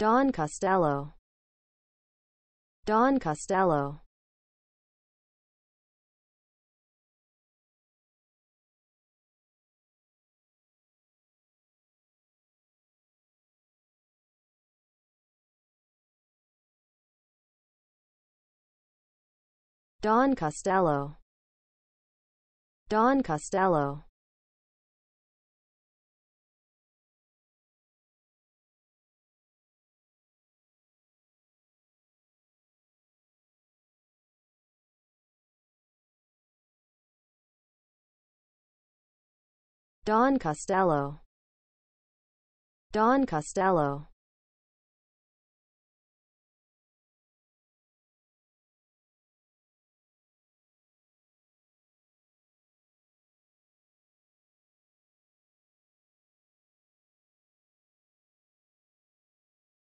Don Costello. Don Costello. Don Costello. Don Costello. Don Costello. Don Costello.